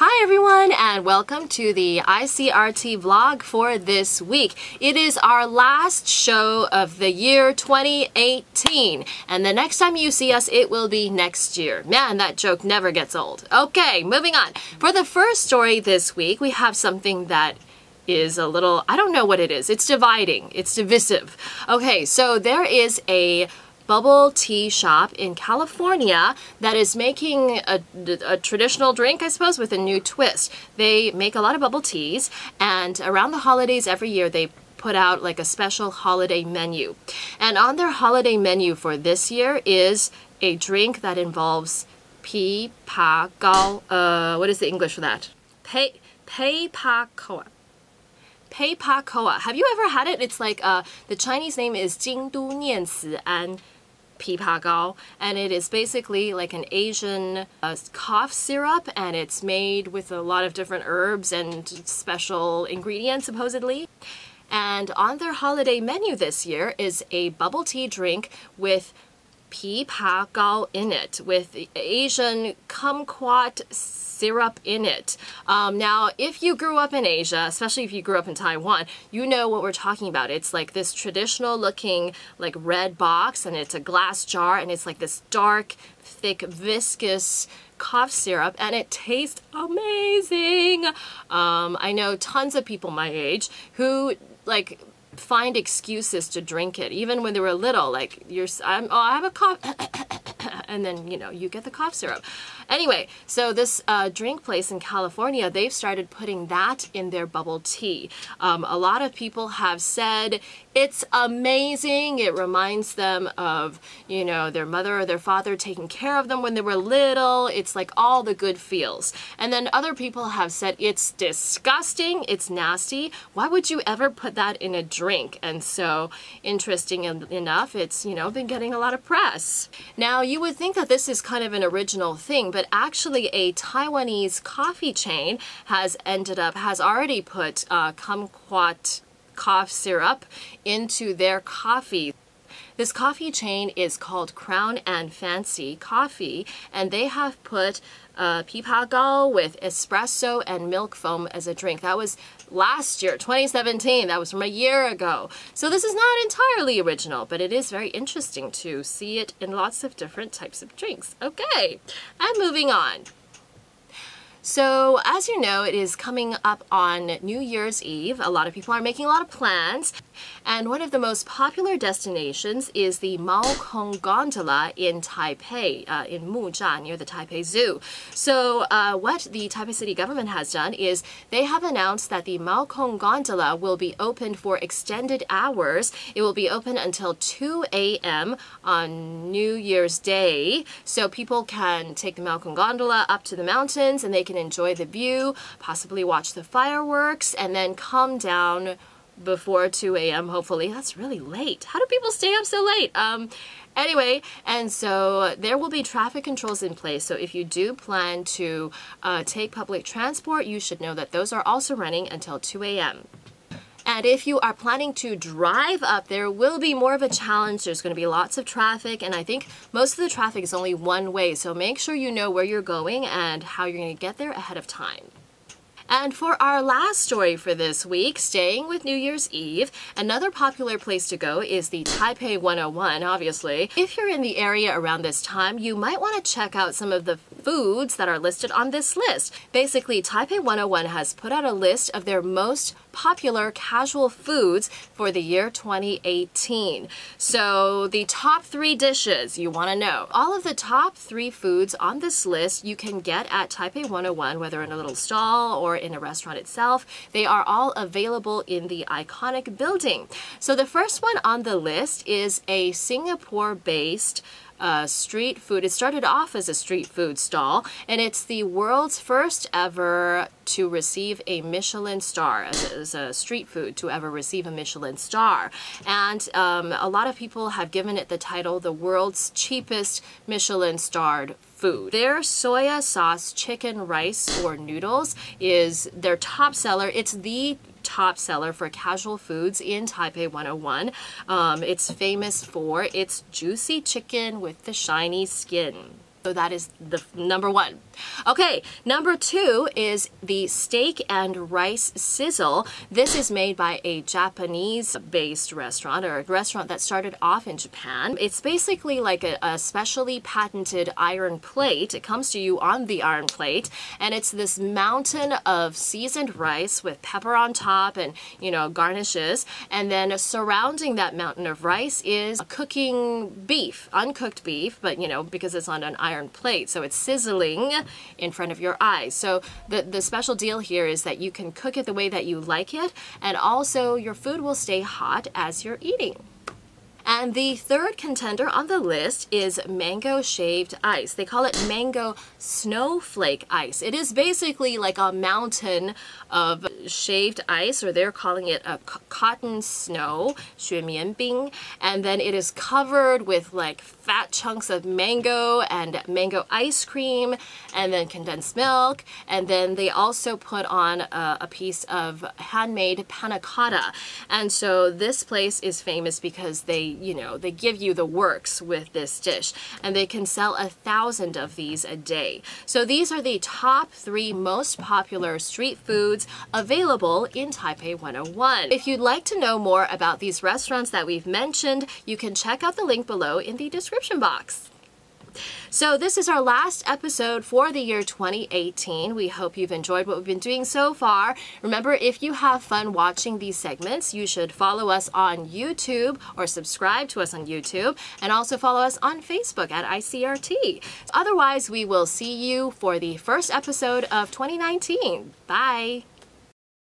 Hi everyone, and welcome to the ICRT vlog for this week. It is our last show of the year 2018, and the next time you see us it will be next year. Man, that joke never gets old. Okay, moving on. For the first story this week, we have something that is a little, I don't know what it is. It's dividing. It's divisive. Okay, so there is a bubble tea shop in California that is making a traditional drink, I suppose, with a new twist. They make a lot of bubble teas, and around the holidays every year they put out like a special holiday menu. And on their holiday menu for this year is a drink that involves Pei Pa Gao. What is the English for that? Pei Pa Gao. Have you ever had it? It's like the Chinese name is Jing Du Nian Si An. Pei Pa Gao, and it is basically like an Asian cough syrup, and it's made with a lot of different herbs and special ingredients supposedly. And on their holiday menu this year is a bubble tea drink with Pei Pa Gao in it, with Asian kumquat syrup in it. Now, if you grew up in Asia, especially if you grew up in Taiwan, you know what we're talking about. It's like this traditional looking like red box, and it's a glass jar, and it's like this dark, thick, viscous cough syrup, and it tastes amazing. I know tons of people my age who like find excuses to drink it, even when they were little. Like, I have a cough, and then, you know, you get the cough syrup. Anyway, so this drink place in California, they've started putting that in their bubble tea. A lot of people have said it's amazing. It reminds them of, you know, their mother or their father taking care of them when they were little. It's like all the good feels. And then other people have said it's disgusting, it's nasty. Why would you ever put that in a drink? And so, interesting enough, it's, you know, been getting a lot of press. Now, you would think that this is kind of an original thing, but actually a Taiwanese coffee chain has already put kumquat cough syrup into their coffee. This coffee chain is called Crown and Fancy Coffee, and they have put Pei Pa Gao with espresso and milk foam as a drink. That was last year, 2017. That was from a year ago. So this is not entirely original, but it is very interesting to see it in lots of different types of drinks. Okay, and moving on. So, as you know, it is coming up on New Year's Eve. A lot of people are making a lot of plans. And one of the most popular destinations is the Maokong Gondola in Taipei, in Muzha, near the Taipei Zoo. So, what the Taipei City government has done is they have announced that the Maokong Gondola will be open for extended hours. It will be open until 2 a.m. on New Year's Day. So, people can take the Maokong Gondola up to the mountains, and they can enjoy the view, possibly watch the fireworks, and then come down before 2 a.m. hopefully. That's really late. How do people stay up so late? Anyway, and so there will be traffic controls in place, so if you do plan to take public transport, you should know that those are also running until 2 a.m. And if you are planning to drive up, there will be more of a challenge. There's going to be lots of traffic, and I think most of the traffic is only one way, so make sure you know where you're going and how you're going to get there ahead of time. And for our last story for this week, staying with New Year's Eve, another popular place to go is the Taipei 101, obviously. If you're in the area around this time, you might want to check out some of the foods that are listed on this list. Basically, Taipei 101 has put out a list of their most popular casual foods for the year 2018. So the top 3 dishes you want to know. All of the top 3 foods on this list you can get at Taipei 101, whether in a little stall or in a restaurant itself. They are all available in the iconic building. So the first one on the list is a Singapore-based street food. It started off as a street food stall, and it's the world's first ever to receive a Michelin star, as a street food to ever receive a Michelin star. And a lot of people have given it the title, the world's cheapest Michelin starred food. Their soya sauce chicken rice or noodles is their top seller. It's the top seller for casual foods in Taipei 101. It's famous for its juicy chicken with the shiny skin. So that is the number one. Okay, number two is the steak and rice sizzle. This is made by a Japanese-based restaurant, or a restaurant that started off in Japan. It's basically like a specially patented iron plate. It comes to you on the iron plate, and it's this mountain of seasoned rice with pepper on top and, you know, garnishes. And then surrounding that mountain of rice is cooking beef, uncooked beef, but, you know, because it's on an iron plate, so it's sizzling in front of your eyes. So the special deal here is that you can cook it the way that you like it, and also your food will stay hot as you're eating. And the third contender on the list is mango shaved ice. They call it mango snowflake ice. It is basically like a mountain of shaved ice, or they're calling it a cotton snow, 雪绵冰, and then it is covered with like fat chunks of mango and mango ice cream and then condensed milk, and then they also put on a piece of handmade panna cotta. And so this place is famous because they give you the works with this dish, and they can sell 1,000 of these a day. So these are the top three most popular street foods available in Taipei 101. If you'd like to know more about these restaurants that we've mentioned, you can check out the link below in the description box. So this is our last episode for the year 2018. We hope you've enjoyed what we've been doing so far. Remember, if you have fun watching these segments, you should follow us on YouTube or subscribe to us on YouTube, and also follow us on Facebook at ICRT. Otherwise, we will see you for the first episode of 2019. Bye!